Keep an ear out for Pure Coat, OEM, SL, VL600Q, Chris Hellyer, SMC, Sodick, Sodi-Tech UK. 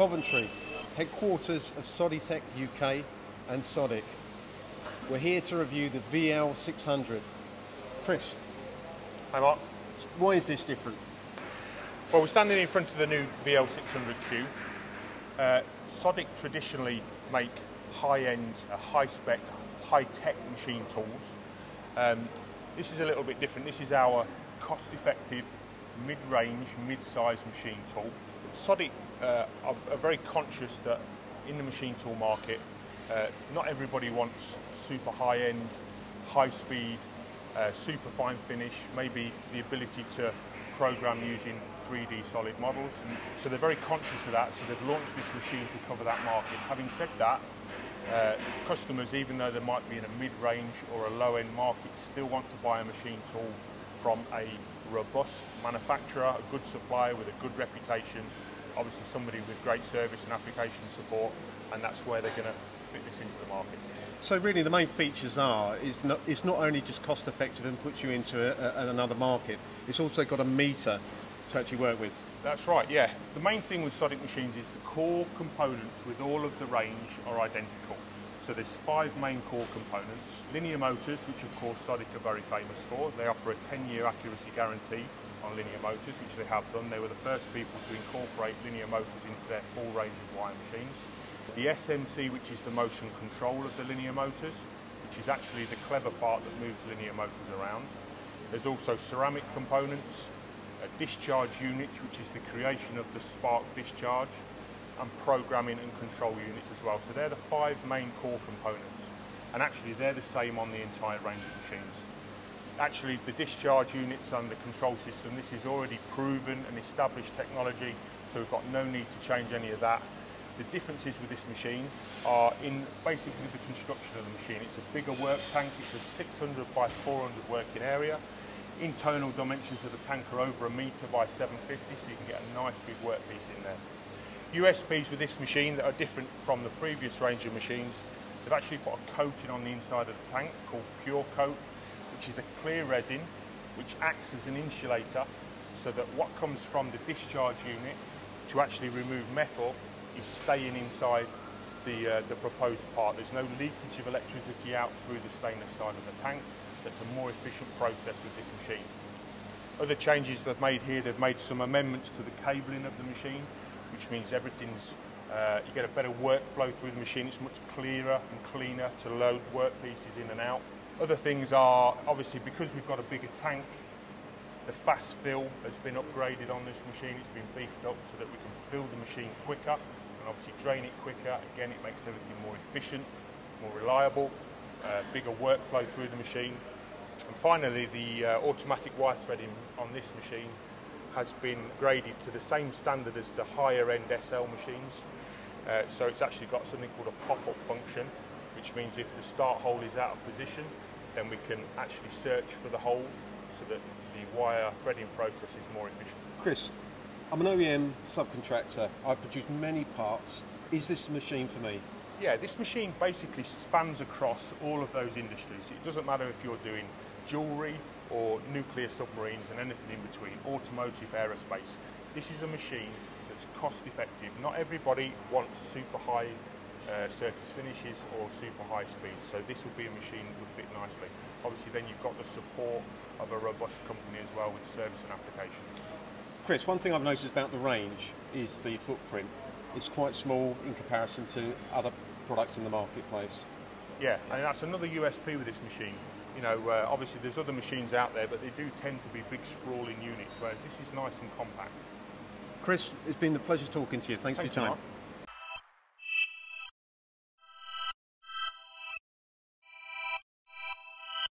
Coventry, headquarters of Sodi-Tech UK and Sodick. We're here to review the VL600. Chris. Hi Mark. Why is this different? Well, we're standing in front of the new VL600Q. Sodick traditionally make high-end, high-spec, high-tech machine tools. This is a little bit different. This is our cost-effective, mid-range, mid-size machine tool. Sodick are very conscious that in the machine tool market, not everybody wants super high-end, high-speed, super fine finish, maybe the ability to program using 3D solid models. And so they're very conscious of that, so they've launched this machine to cover that market. Having said that, customers, even though they might be in a mid-range or a low-end market, still want to buy a machine tool from a robust manufacturer, a good supplier with a good reputation, obviously somebody with great service and application support, and that's where they're going to fit this into the market. So really the main features are, it's not only just cost effective and puts you into another market, it's also got a meter to actually work with. That's right, yeah. The main thing with Sodick machines is the core components with all of the range are identical. So there's 5 main core components. Linear motors, which of course Sodick are very famous for. They offer a 10-year accuracy guarantee on linear motors, which they have done. They were the first people to incorporate linear motors into their full range of wire machines. The SMC, which is the motion control of the linear motors, which is actually the clever part that moves linear motors around. There's also ceramic components, a discharge unit, which is the creation of the spark discharge, and programming and control units as well. So they're the 5 main core components, and actually they're the same on the entire range of machines. Actually, the discharge units and the control system, this is already proven and established technology, so we've got no need to change any of that. The differences with this machine are in basically the construction of the machine. It's a bigger work tank, it's a 600 by 400 working area. Internal dimensions of the tank are over a metre by 750, so you can get a nice big workpiece in there. USPs with this machine that are different from the previous range of machines, they've actually put a coating on the inside of the tank called Pure Coat, which is a clear resin which acts as an insulator, so that what comes from the discharge unit to actually remove metal is staying inside the proposed part. There's no leakage of electricity out through the stainless side of the tank. That's a more efficient process with this machine. Other changes they've made here, they've made some amendments to the cabling of the machine, which means everything's, you get a better workflow through the machine. It's much clearer and cleaner to load workpieces in and out. Other things are, obviously, because we've got a bigger tank, the fast fill has been upgraded on this machine. It's been beefed up so that we can fill the machine quicker and obviously drain it quicker. Again, it makes everything more efficient, more reliable, bigger workflow through the machine. And finally, the automatic wire threading on this machine has been graded to the same standard as the higher end SL machines. So it's actually got something called a pop-up function, which means if the start hole is out of position, then we can actually search for the hole so that the wire threading process is more efficient. Chris, I'm an OEM subcontractor. I've produced many parts. Is this a machine for me? Yeah, this machine basically spans across all of those industries. It doesn't matter if you're doing jewellery or nuclear submarines and anything in between, automotive, aerospace. This is a machine that's cost effective. Not everybody wants super high surface finishes or super high speeds, so this will be a machine that will fit nicely. Obviously then you've got the support of a robust company as well with service and applications. Chris, one thing I've noticed about the range is the footprint. It's quite small in comparison to other products in the marketplace. Yeah, and that's another USP with this machine. You know, obviously there's other machines out there, but they do tend to be big sprawling units, whereas this is nice and compact. Chris, it's been a pleasure talking to you. Thanks for your time. Mark.